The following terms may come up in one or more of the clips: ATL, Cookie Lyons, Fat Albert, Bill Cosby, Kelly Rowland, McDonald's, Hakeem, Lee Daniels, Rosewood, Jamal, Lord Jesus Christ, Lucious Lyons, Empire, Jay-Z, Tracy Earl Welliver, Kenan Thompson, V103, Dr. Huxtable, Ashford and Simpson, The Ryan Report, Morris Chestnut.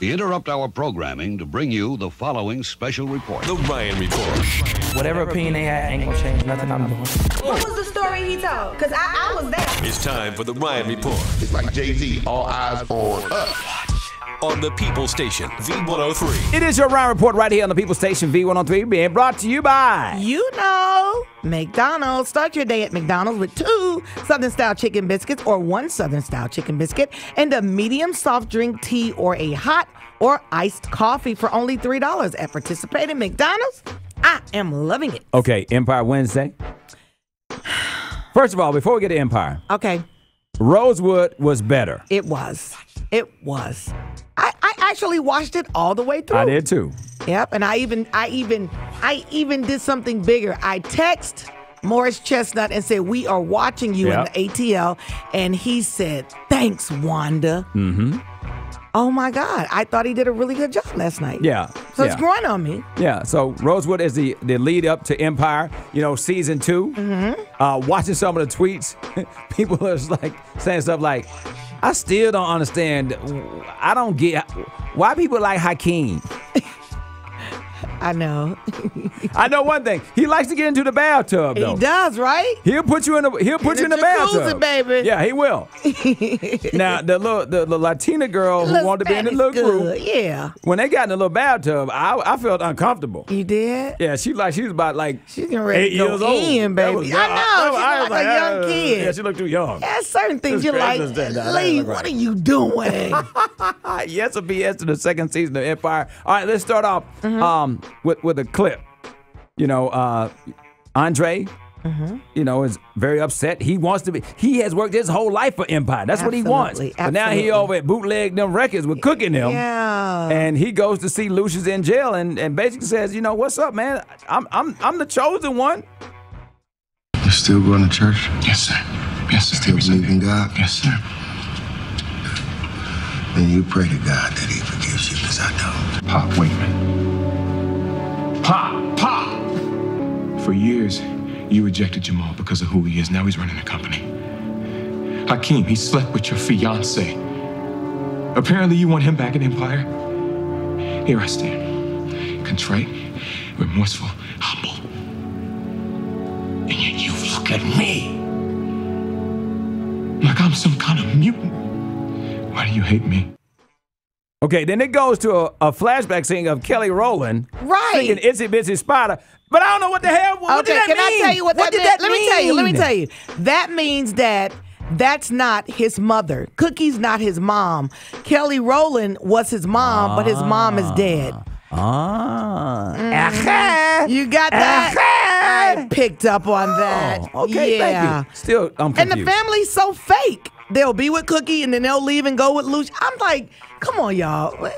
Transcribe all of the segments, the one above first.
We interrupt our programming to bring you the following special report. The Ryan Report. Whatever opinion they had ain't gonna change nothing I'm doing. What was the story he told? Because I was there. It's time for the Ryan Report. It's like Jay-Z, all eyes on us. On the People Station, V103. It is your Ryan Report right here on the People Station, V103, being brought to you by... You know, McDonald's. Start your day at McDonald's with 2 Southern-style chicken biscuits or 1 Southern-style chicken biscuit and a medium soft drink tea or a hot or iced coffee for only $3 at participating McDonald's. I am loving it. Okay, Empire Wednesday. First of all, before we get to Empire. Okay. Rosewood was better. It was. It was. I actually watched it all the way through. I did too. Yep, and I even did something bigger. I texted Morris Chestnut and said, "We are watching you in the ATL," and he said, "Thanks, Wanda." Mm-hmm. Oh my God! I thought he did a really good job last night. Yeah. So it's growing on me. Yeah. So Rosewood is the lead up to Empire, you know, season 2. Mm-hmm. Watching some of the tweets, people are just like saying stuff like, I still don't understand. I don't get why people like Hakeem. I know. I know one thing. He likes to get into the bathtub, though. He does, right? He'll put you in the bathtub, baby. Yeah, he will. Now the Latina girl who wanted to be in the little group, yeah. When they got in the little bathtub, I felt uncomfortable. You did? Yeah, she was about like she's ready 8 years old, baby. Was, I know. She was like a young kid. Yeah, she looked too young. Yeah, certain things you're like, Lee, what are you doing? Yes, a BS to the second season of Empire. All right, let's start off. With a clip, you know, Andre, you know, is very upset. He wants to be. He has worked his whole life for Empire. That's what he wants. But now he over at bootleg them records with Cookie and them. Yeah. And he goes to see Lucious in jail and basically says, you know, what's up, man? I'm the chosen one. You're still going to church? Yes, sir. Yes, sir. Still believe in God? Yes, sir. Then you pray to God that He forgives you, because I don't. Pop, wait a minute. Pop! For years, you rejected Jamal because of who he is. Now he's running the company. Hakeem, he slept with your fiance. Apparently, you want him back in Empire. Here I stand, contrite, remorseful, humble. And yet you look at me like I'm some kind of mutant. Why do you hate me? Okay, then it goes to a flashback scene of Kelly Rowland singing Itsy Bitsy Spider. But I don't know what the hell, what did that mean? Okay, can I tell you what that meant? Let me tell you. That means that that's not his mother. Cookie's not his mom. Kelly Rowland was his mom, but his mom is dead. Ah. Mm-hmm. You got that? I picked up on that. Okay, thank you. Still, I'm confused. And the family's so fake. They'll be with Cookie, and then they'll leave and go with Lucious. I'm like, come on, y'all.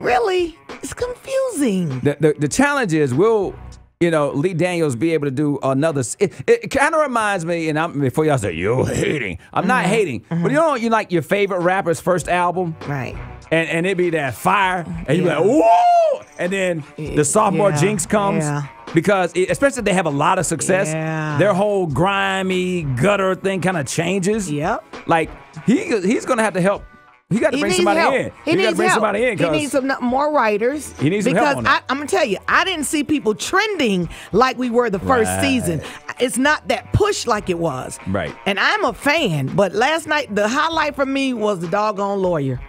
Really? It's confusing. The challenge is, will, you know, Lee Daniels be able to do another... It kind of reminds me, and before y'all say, you're hating. I'm not hating. But you know, you like your favorite rapper's first album? Right. And it be that fire, and you're like, whoa! And then the sophomore jinx comes. Yeah. Because, especially if they have a lot of success, their whole grimy, gutter thing kind of changes. Yep. Like, he's going to have to help. He got to bring somebody in. He got to bring somebody in. He needs some more writers. He needs some help on that. I'm going to tell you, I didn't see people trending like we were the first season. It's not that push like it was. Right. And I'm a fan, but last night, the highlight for me was the doggone lawyer.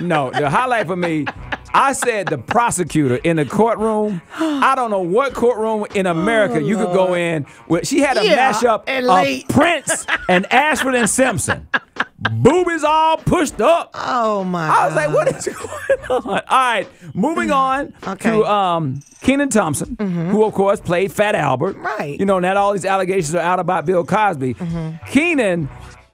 No, the highlight for me... I said the prosecutor in the courtroom. I don't know what courtroom in America you could go in. She had a mashup of Prince and Ashford and Simpson. Boobies all pushed up. Oh, my God. I was like, what is going on? All right, moving on to Kenan Thompson, who, of course, played Fat Albert. Right. You know, now all these allegations are out about Bill Cosby. Kenan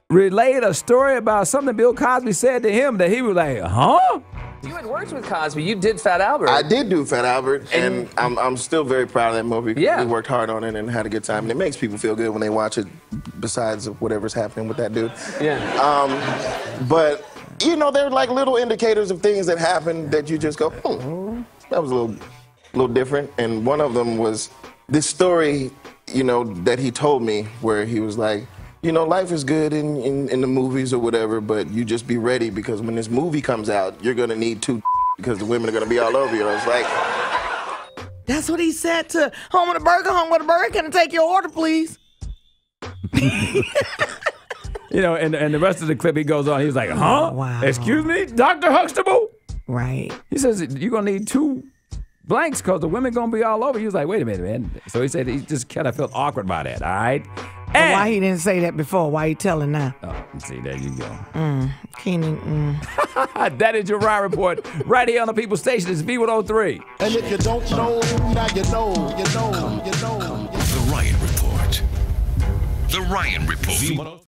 relayed a story about something Bill Cosby said to him that he was like, huh? You had worked with Cosby. You did Fat Albert. I did do Fat Albert, and I'm still very proud of that movie. Yeah. We worked hard on it and had a good time, and it makes people feel good when they watch it, besides whatever's happening with that dude. Yeah. But, you know, they're like little indicators of things that happen that you just go, that was a little different. And one of them was this story, you know, that he told me where he was like, you know, life is good in the movies or whatever, but you just be ready, because when this movie comes out, you're gonna need two, because the women are gonna be all over you. And it's like, that's what he said to Home with a Burger, can I take your order, please? You know, and the rest of the clip, he goes on, he's like, huh? Oh, wow. Excuse me, Dr. Huxtable? Right. He says, you're gonna need two blanks because the women gonna be all over. He was like, wait a minute, man. So he said he just kind of felt awkward about that, all right? And why he didn't say that before? Why he telling now? Oh, see, there you go. Kenan. That is your Ryan Report right here on the People's Station. It's V103. And if you don't know, now you know. You know. The Ryan Report. The Ryan Report.